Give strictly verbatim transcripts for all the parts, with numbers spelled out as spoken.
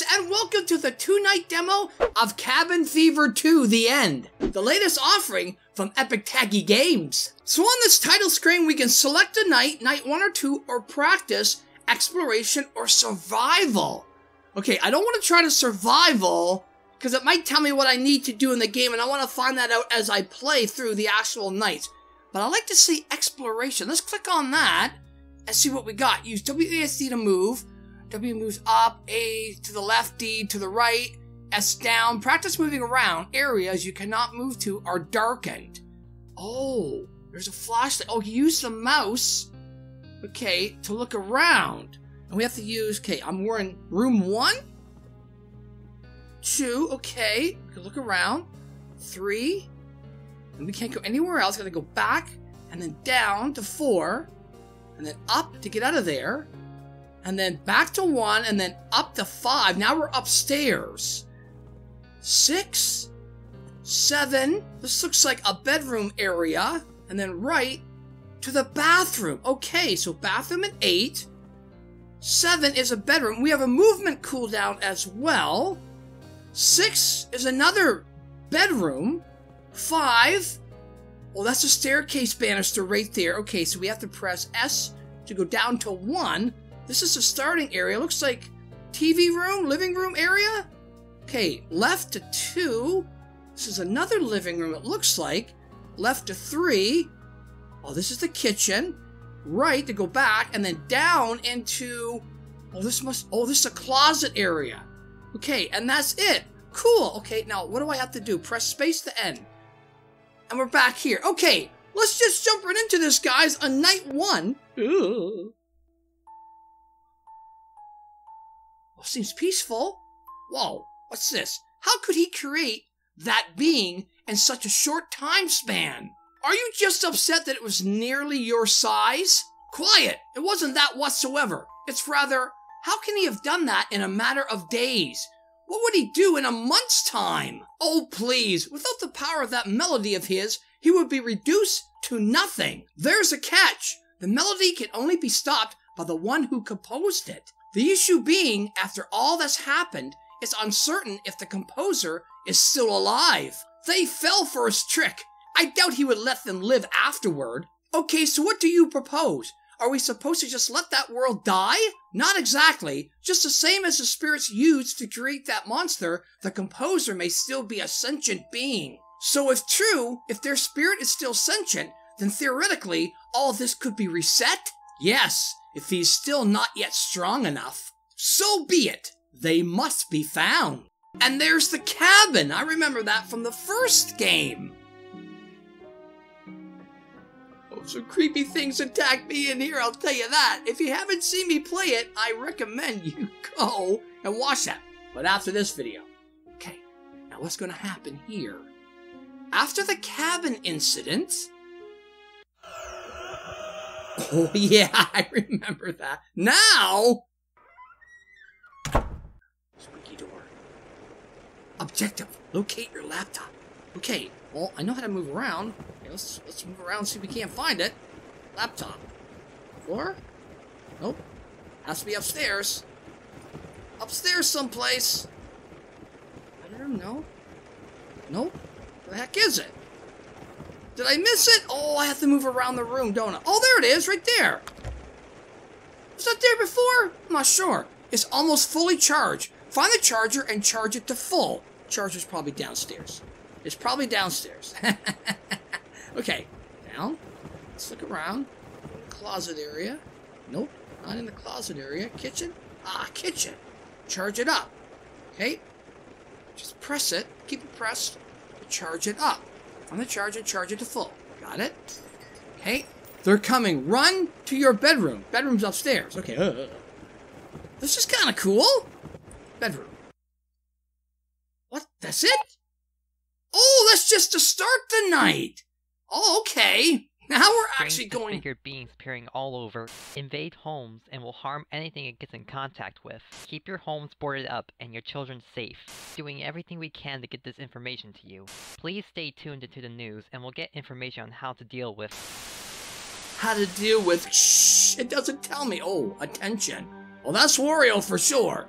guys, and welcome to the two-night demo of Cabin Fever two The End, the latest offering from Epic Taggy Games. So on this title screen, we can select a night, night one or two, or practice, exploration, or survival. Okay, I don't want to try to survival, because it might tell me what I need to do in the game, and I want to find that out as I play through the actual night. But I like to see exploration. Let's click on that and see what we got. Use W A S D to move. W moves up, A to the left, D to the right, S down. Practice moving around. Areas you cannot move to are darkened. Oh, there's a flashlight. Oh, you use the mouse, okay, to look around. And we have to use, okay, I'm we're in room one, two, okay, we can look around, three, and we can't go anywhere else. Gotta go back, and then down to four, and then up to get out of there. And then back to one, and then up to five. Now we're upstairs. Six, seven. This looks like a bedroom area. And then right to the bathroom. Okay, so bathroom at eight. Seven is a bedroom. We have a movement cooldown as well. Six is another bedroom. Five. Well, that's a staircase banister right there. Okay, so we have to press S to go down to one. This is the starting area. Looks like T V room, living room area. Okay, left to two. This is another living room, it looks like. Left to three. Oh, this is the kitchen. Right to go back, and then down into, oh, this must, oh, this is a closet area. Okay, and that's it. Cool. Okay, now what do I have to do? Press space to end. And we're back here. Okay, let's just jump right into this, guys, on night one. Ooh. Well, seems peaceful. Whoa, what's this? How could he create that being in such a short time span? Are you just upset that it was nearly your size? Quiet, it wasn't that whatsoever. It's rather, how can he have done that in a matter of days? What would he do in a month's time? Oh, please, without the power of that melody of his, he would be reduced to nothing. There's a catch. The melody can only be stopped by the one who composed it. The issue being, after all that's happened, it's uncertain if the composer is still alive. They fell for his trick. I doubt he would let them live afterward. Okay, so what do you propose? Are we supposed to just let that world die? Not exactly. Just the same as the spirits used to create that monster, the composer may still be a sentient being. So if true, if their spirit is still sentient, then theoretically, all this could be reset? Yes. If he's still not yet strong enough, so be it. They must be found. And there's the cabin. I remember that from the first game. Oh, some creepy things attack me in here, I'll tell you that. If you haven't seen me play it, I recommend you go and watch that. But after this video. Okay, now what's going to happen here? After the cabin incident... Oh, yeah, I remember that. Now! Squeaky door. Objective. Locate your laptop. Okay, well, I know how to move around. Okay, let's, let's move around and see if we can't find it. Laptop. Floor? Nope. Has to be upstairs. Upstairs someplace. I don't know. Nope. Where the heck is it? Did I miss it? Oh, I have to move around the room, don't I? Oh, there it is, right there. Was that there before? I'm not sure. It's almost fully charged. Find the charger and charge it to full. Charger's probably downstairs. It's probably downstairs. Okay, down. Let's look around. Closet area. Nope, not in the closet area. Kitchen? Ah, kitchen. Charge it up. Okay. Just press it. Keep it pressed. Charge it up. On the charger, charge it to full. Got it? Okay. They're coming. Run to your bedroom. Bedroom's upstairs. Okay. Uh, this is kind of cool. Bedroom. What? That's it? Oh, that's just to start the night. Oh, okay. Now we're actually going... Disfigured beings appearing all over, invade homes, and will harm anything it gets in contact with. Keep your homes boarded up and your children safe. Doing everything we can to get this information to you. Please stay tuned into the news, and we'll get information on how to deal with... How to deal with... Shh, it doesn't tell me. Oh, attention. Well, that's Wario for sure.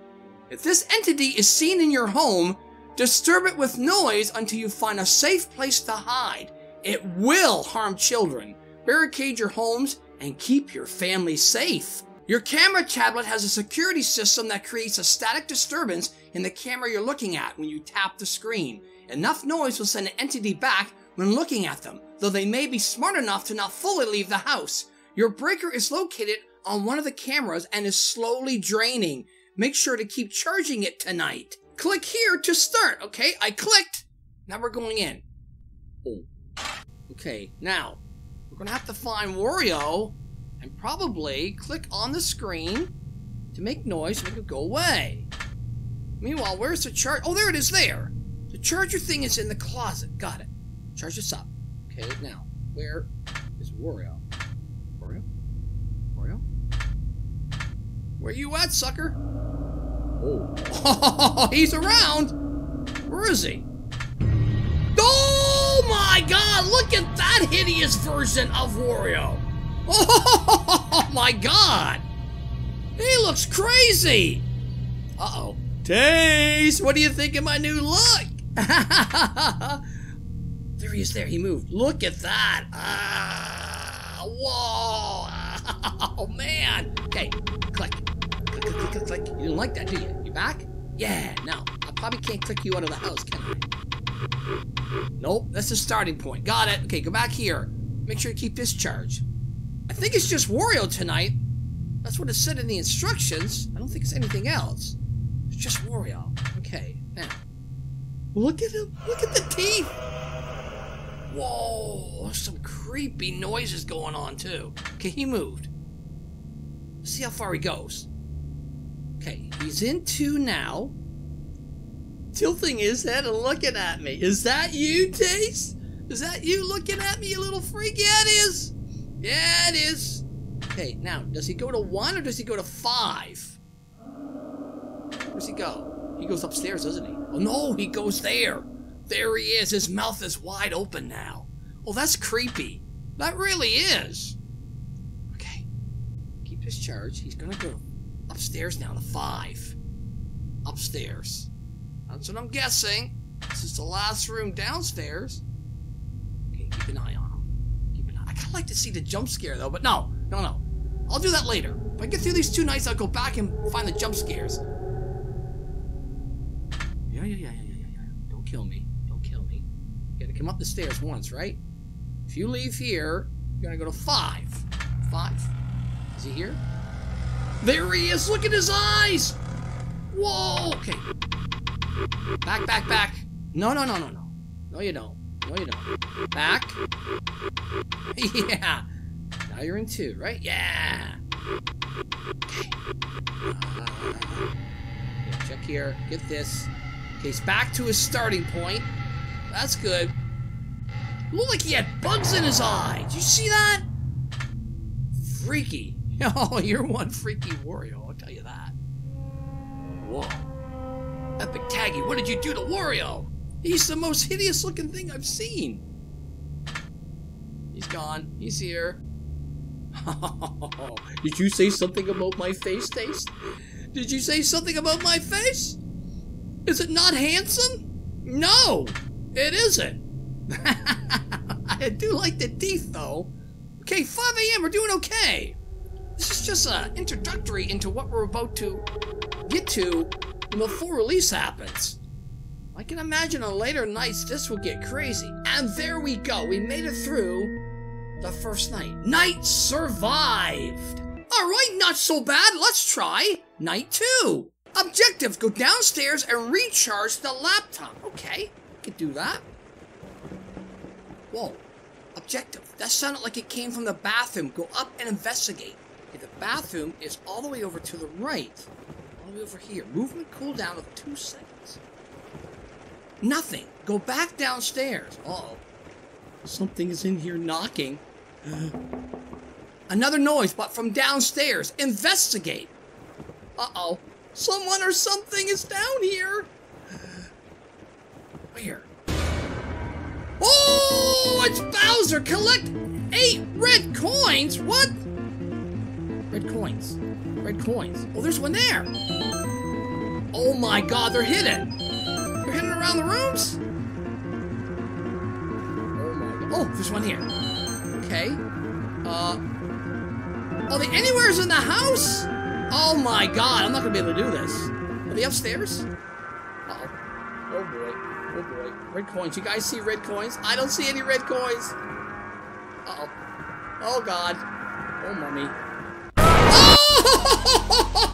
If this entity is seen in your home, disturb it with noise until you find a safe place to hide. It will harm children. Barricade your homes and keep your family safe. Your camera tablet has a security system that creates a static disturbance in the camera you're looking at when you tap the screen. Enough noise will send an entity back when looking at them, though they may be smart enough to not fully leave the house. Your breaker is located on one of the cameras and is slowly draining. Make sure to keep charging it tonight. Click here to start, okay? I clicked. Now we're going in. Oh. Okay, now, we're gonna have to find Wario and probably click on the screen to make noise so it could go away. Meanwhile, where's the charge? Oh, there it is there. The charger thing is in the closet. Got it. Charge this up. Okay, now, where is Wario? Wario? Wario? Where you at, sucker? Oh. Oh, he's around. Where is he? Oh my God, look at that hideous version of Wario. Oh my God! He looks crazy! Uh-oh. Taze, what do you think of my new look? There he is there, he moved. Look at that! Ah, whoa! Oh man! Okay, click. Click, click, click, click. You didn't like that, do you? You back? Yeah, no. I probably can't click you out of the house, can I? Nope, that's the starting point. Got it. Okay, go back here. Make sure you keep this charged. I think it's just Wario tonight. That's what it said in the instructions. I don't think it's anything else. It's just Wario. Okay, now. Look at him. Look at the teeth. Whoa. There's some creepy noises going on, too. Okay, he moved. Let's see how far he goes. Okay, he's in two now. Tilting his head and looking at me. Is that you, Taze? Is that you looking at me, you little freak? Yeah, it is. Yeah, it is. Okay, now, does he go to one or does he go to five? Where does he go? He goes upstairs, doesn't he? Oh, no, he goes there. There he is. His mouth is wide open now. Oh, that's creepy. That really is. Okay. Keep his charge. He's going to go upstairs now to five. Upstairs. That's what I'm guessing. This is the last room downstairs. Okay, keep an eye on him. I'd like to see the jump scare though, but no, no, no. I'll do that later. If I get through these two nights, I'll go back and find the jump scares. Yeah, yeah, yeah, yeah, yeah, yeah. Don't kill me. Don't kill me. You gotta come up the stairs once, right? If you leave here, you're gonna go to five. Five. Is he here? There he is! Look at his eyes! Whoa! Okay. Back, back, back. No, no, no, no, no. No, you don't. No, you don't. Back. Yeah. Now you're in two, right? Yeah. Okay. Uh, yeah, check here. Get this. Okay, he's back to his starting point. That's good. It looked like he had bugs in his eye. Did you see that? Freaky. Oh, you're one freaky Wario. I'll tell you that. Whoa. Epic Taggy, what did you do to Wario? He's the most hideous looking thing I've seen. He's gone. He's here. Did you say something about my face, Taste? Did you say something about my face? Is it not handsome? No, it isn't. I do like the teeth, though. Okay, five A M We're doing okay. This is just an introductory into what we're about to get to when the full release happens. I can imagine on later nights this will get crazy. And there we go. We made it through the first night. Night survived. All right, not so bad. Let's try night two. Objectives, go downstairs and recharge the laptop. Okay, I can do that. Whoa, objective. That sounded like it came from the bathroom. Go up and investigate. Okay, the bathroom is all the way over to the right. All the way over here. Movement cooldown of two seconds. Nothing. Go back downstairs. Uh-oh. Something is in here knocking. Another noise, but from downstairs. Investigate. Uh-oh. Someone or something is down here. Where? Oh, it's Bowser. Collect eight red coins. What? Red coins. Red coins. Oh, there's one there. Oh, my god, they're hidden! They're hidden around the rooms? Oh my god. Oh, there's one here. Okay. Uh. Are they anywhere's in the house? Oh my god, I'm not gonna be able to do this. Are they upstairs? Uh-oh. Oh boy. Oh boy. Red coins. You guys see red coins? I don't see any red coins. Uh-oh. Oh god. Oh mummy. Oh!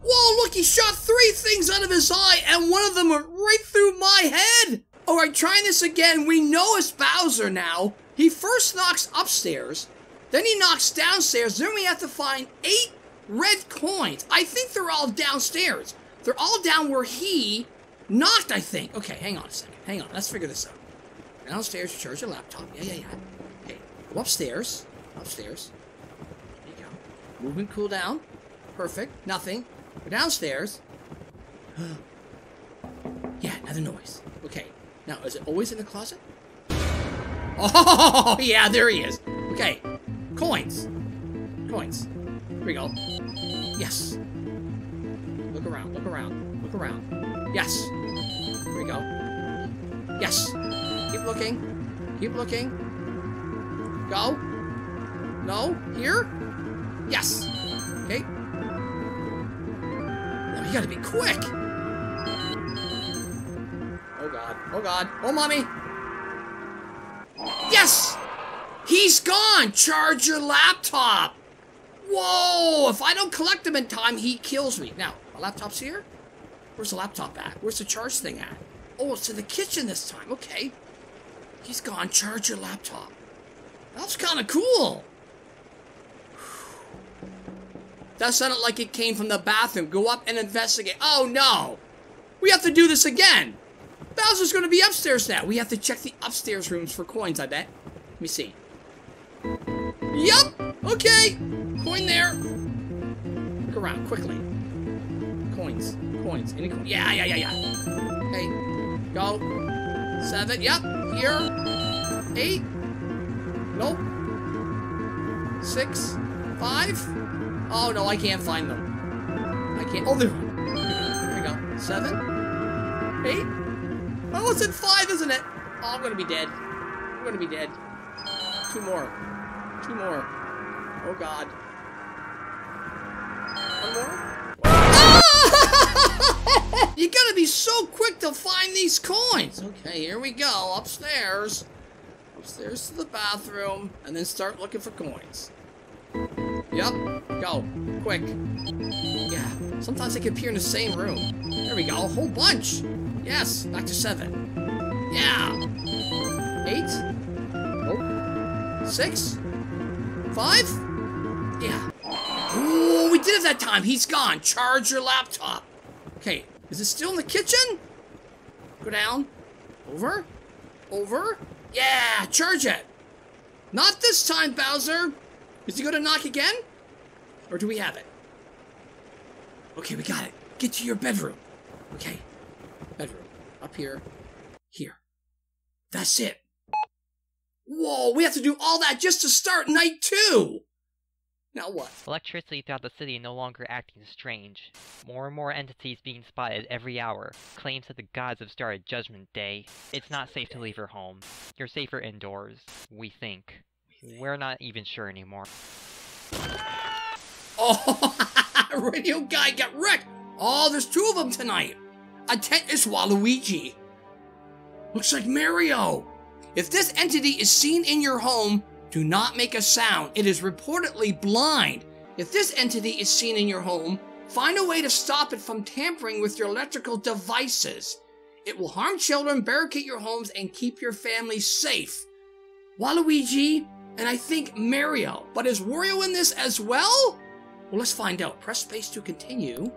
Whoa, look, he shot three things out of his eye, and one of them went right through my head! Alright, trying this again. We know it's Bowser now. He first knocks upstairs, then he knocks downstairs, then we have to find eight red coins. I think they're all downstairs. They're all down where he knocked, I think. Okay, hang on a second. Hang on, let's figure this out. Downstairs, charge your laptop. Yeah, yeah, yeah. Okay, go upstairs. Upstairs. There you go. Movement cooldown. Perfect. Nothing. Go downstairs. Yeah, another noise. Okay. Now, is it always in the closet? Oh, yeah, there he is. Okay. Coins. Coins. Here we go. Yes. Look around. Look around. Look around. Yes. Here we go. Yes. Keep looking. Keep looking. Go. No. Here. Yes. Okay. Now you gotta be quick! Oh god, oh god, oh mommy! Yes! He's gone! Charge your laptop! Whoa! If I don't collect him in time, he kills me. Now, my laptop's here? Where's the laptop at? Where's the charge thing at? Oh, it's in the kitchen this time, okay. He's gone, charge your laptop. That's kinda cool! That sounded like it came from the bathroom. Go up and investigate. Oh, no. We have to do this again. Bowser's going to be upstairs now. We have to check the upstairs rooms for coins, I bet. Let me see. Yup. Okay. Coin there. Look around quickly. Coins. Coins. Any coins? Yeah, yeah, yeah, yeah. Okay. Go. Seven. Yup. Here. Eight. Nope. Six. Five. Oh, no, I can't find them. I can't. Oh, there. Here we go. Seven. Eight. Oh, it's at five, isn't it? Oh, I'm going to be dead. I'm going to be dead. Two more. Two more. Oh, God. One more. Ah! You got to be so quick to find these coins. Okay, here we go. Upstairs. Upstairs to the bathroom. And then start looking for coins. Yup. Go. Quick. Yeah. Sometimes they can appear in the same room. There we go. A whole bunch. Yes. Back to seven. Yeah. Eight. Oh. Six. Five. Yeah. Ooh, we did it that time. He's gone. Charge your laptop. Okay. Is it still in the kitchen? Go down. Over. Over. Yeah. Charge it. Not this time, Bowser. Is he going to knock again? Or do we have it? Okay, we got it. Get to your bedroom. Okay. Bedroom. Up here. Here. That's it. Whoa, we have to do all that just to start night two! Now what? Electricity throughout the city no longer acting strange. More and more entities being spotted every hour. Claims that the gods have started Judgment Day. It's not safe to leave your home. You're safer indoors. We think. We're not even sure anymore. Oh, radio guy got wrecked. Oh, there's two of them tonight. A tent is Waluigi. Looks like Mario. If this entity is seen in your home, do not make a sound. It is reportedly blind. If this entity is seen in your home, find a way to stop it from tampering with your electrical devices. It will harm children, barricade your homes, and keep your family safe. Waluigi, and I think Mario. But is Wario in this as well? Well, let's find out. Press space to continue.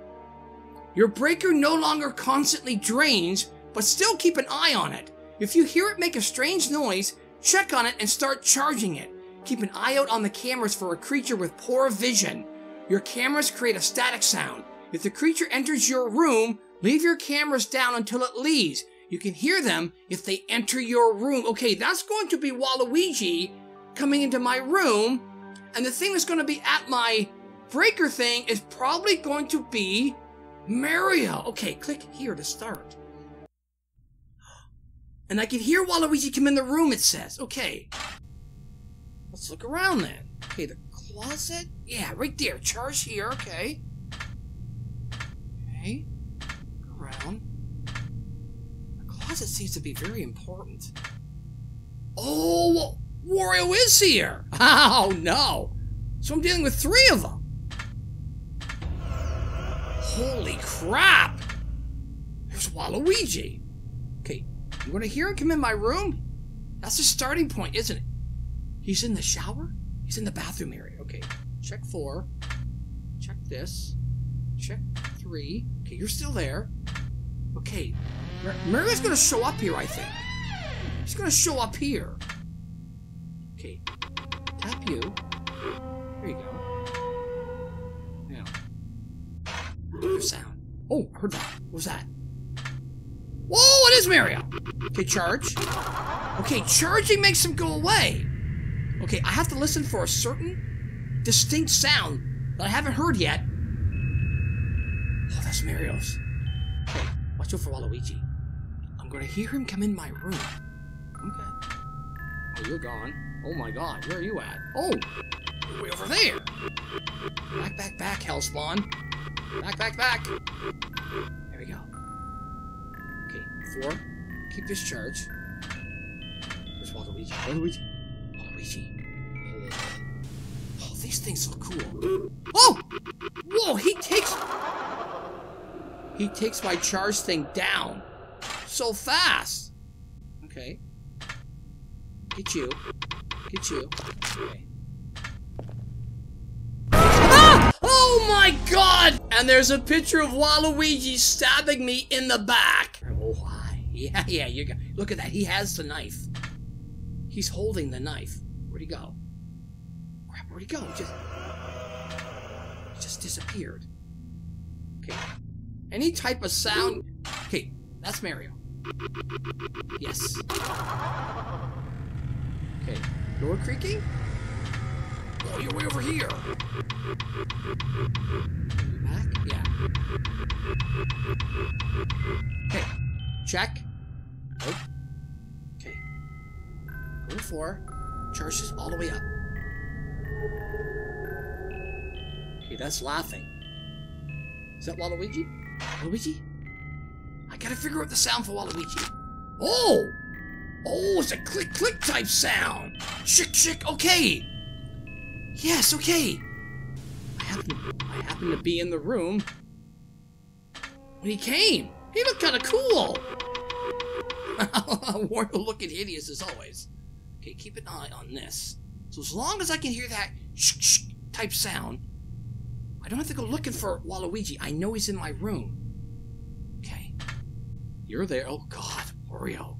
Your breaker no longer constantly drains, but still keep an eye on it. If you hear it make a strange noise, check on it and start charging it. Keep an eye out on the cameras for a creature with poor vision. Your cameras create a static sound. If the creature enters your room, leave your cameras down until it leaves. You can hear them if they enter your room. Okay, that's going to be Waluigi coming into my room. And the thing that's going to be at my breaker thing is probably going to be Mario! Okay, click here to start. And I can hear Waluigi come in the room, it says. Okay. Let's look around then. Okay, the closet? Yeah, right there. Charge here, okay. Okay. Look around. The closet seems to be very important. Oh, Wario is here! Oh, no! So I'm dealing with three of them. Holy crap! There's Waluigi. Okay, you want to hear him come in my room? That's the starting point, isn't it? He's in the shower? He's in the bathroom area. Okay, check four. Check this. Check three. Okay, you're still there. Okay, Mario's gonna show up here, I think. He's gonna show up here. Okay, tap you. There you go. Now, no sound. Oh, I heard that. What was that? Whoa, it is Mario! Okay, charge. Okay, charging makes him go away. Okay, I have to listen for a certain distinct sound that I haven't heard yet. Oh, that's Mario's. Okay, watch out for Waluigi. I'm gonna hear him come in my room. Okay. Oh, you're gone. Oh my god, where are you at? Oh! Way over there! Back, back, back, Hellspawn. Back, back, back! There we go. Okay, four. Keep this charge. Where's Waluigi? Waluigi? Waluigi. Oh, these things look cool. Oh! Whoa, he takes... He takes my charge thing down. So fast! Okay. Get you. Get you. Okay. Ah! Oh my god! And there's a picture of Waluigi stabbing me in the back. Oh, hi. Yeah, yeah, you got. Look at that. He has the knife. He's holding the knife. Where'd he go? Crap, where'd he go? He just, he just disappeared. Okay. Any type of sound. Okay, that's Mario. Yes. Okay, door creaking? Oh, you're way over here! Back? Yeah. Okay, check. Nope. Okay. Go four. Charge this all the way up. Okay, that's laughing. Is that Waluigi? Waluigi? I gotta figure out the sound for Waluigi. Oh! Oh, it's a click-click type sound! Chick-chick, okay! Yes, okay! I happen, I happen to be in the room when he came! He looked kinda cool! Wario looking hideous as always. Okay, keep an eye on this. So as long as I can hear that shh-shh type sound, I don't have to go looking for Waluigi. I know he's in my room. Okay. You're there. Oh god, Wario.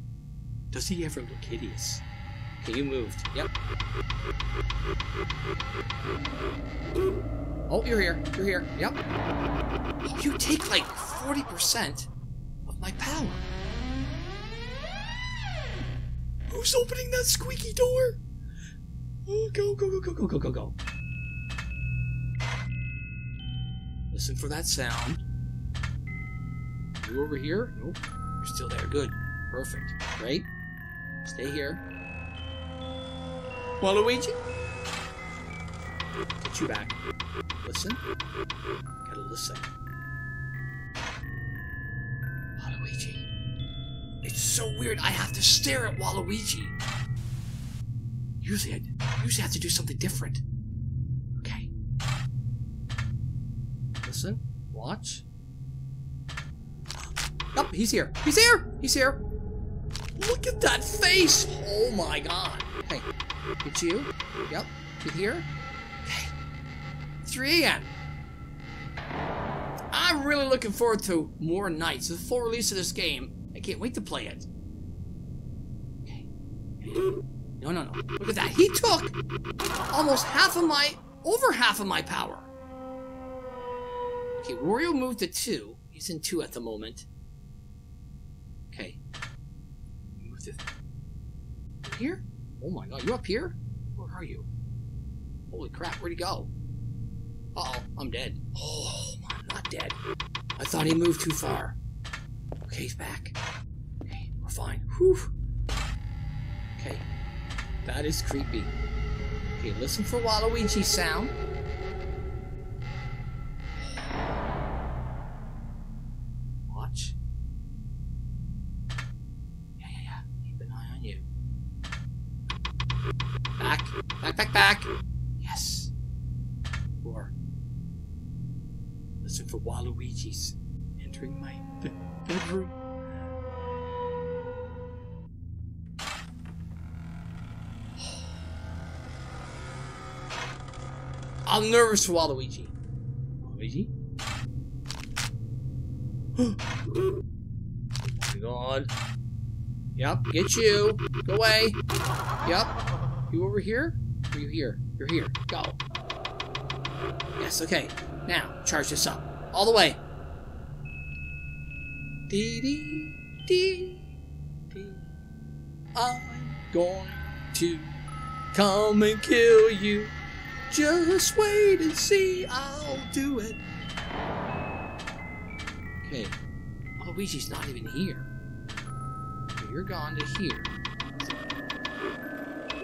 Does he ever look hideous? Okay, you moved. Yep. Oh, you're here. You're here. Yep. Oh, you take like forty percent of my power. Who's opening that squeaky door? Oh, go, go, go, go, go, go, go, go. Listen for that sound. You over here? Nope. You're still there. Good. Perfect. Right? Stay here. Waluigi? Get you back. Listen. Gotta listen. Waluigi. It's so weird. I have to stare at Waluigi. Usually, I usually have to do something different. Okay. Listen. Watch. Oh, he's here. He's here. He's here. Look at that face! Oh my god. Hey, it's you. Yep. You here? Hey. three A M I'm really looking forward to more nights. The full release of this game. I can't wait to play it. Okay. No, no, no. Look at that. He took almost half of my... over half of my power. Okay, Wario moved to two. He's in two at the moment. Okay. Here? Oh my god, you up here? Where are you? Holy crap, where'd he go? Uh oh, I'm dead. Oh, I'm not dead. I thought he moved too far. Okay, he's back. Okay, we're fine. Whew. Okay. That is creepy. Okay, listen for Waluigi's sound. Watch. Yeah, yeah, yeah. Keep an eye on you. Back. Back, back, back. Yes. Or listen for Waluigi's entering my be bedroom. I'm nervous for Waluigi. Waluigi? Oh my god. Yep, get you. Go away. Yep. You over here? Or you here? You're here. Go. Yes, okay. Now, charge this up. All the way. Dee dee dee dee. I'm going to come and kill you. Just wait and see, I'll do it. Okay. Waluigi's not even here. So you're gone to here.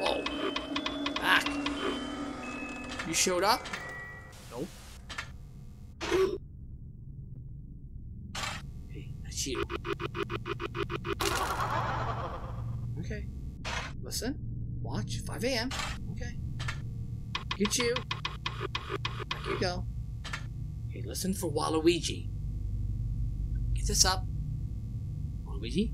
Whoa. Back. You showed up? Nope. Hey, that's you. Okay. Listen. Watch. five A M Okay. Get you. There you go. Okay, listen for Waluigi. Get this up. Waluigi?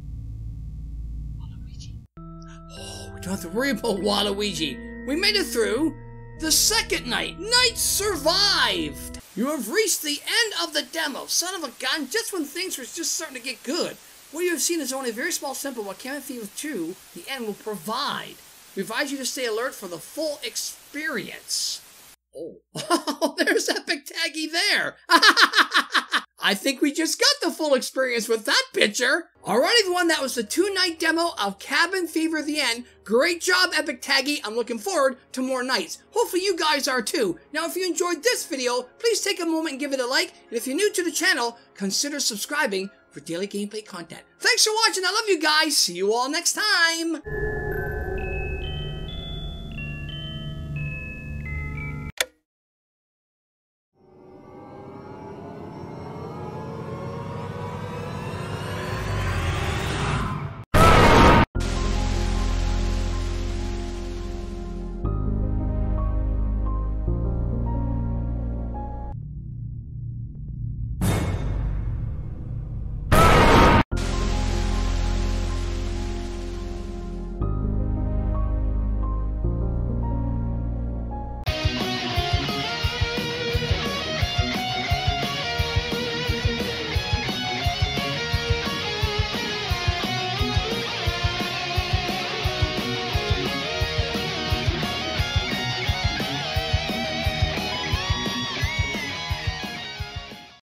Waluigi. Oh, we don't have to worry about Waluigi. We made it through the second night. Night survived. You have reached the end of the demo. Son of a gun, just when things were just starting to get good. What you have seen is only a very small sample of what Cabin Fever two, The End, will provide. We advise you to stay alert for the full experience. Oh. Oh, there's Epic Taggy there. I think we just got the full experience with that picture. Alrighty, the one that was the two-night demo of Cabin Fever The End. Great job, Epic Taggy. I'm looking forward to more nights. Hopefully you guys are too. Now, if you enjoyed this video, please take a moment and give it a like. And if you're new to the channel, consider subscribing for daily gameplay content. Thanks for watching. I love you guys. See you all next time.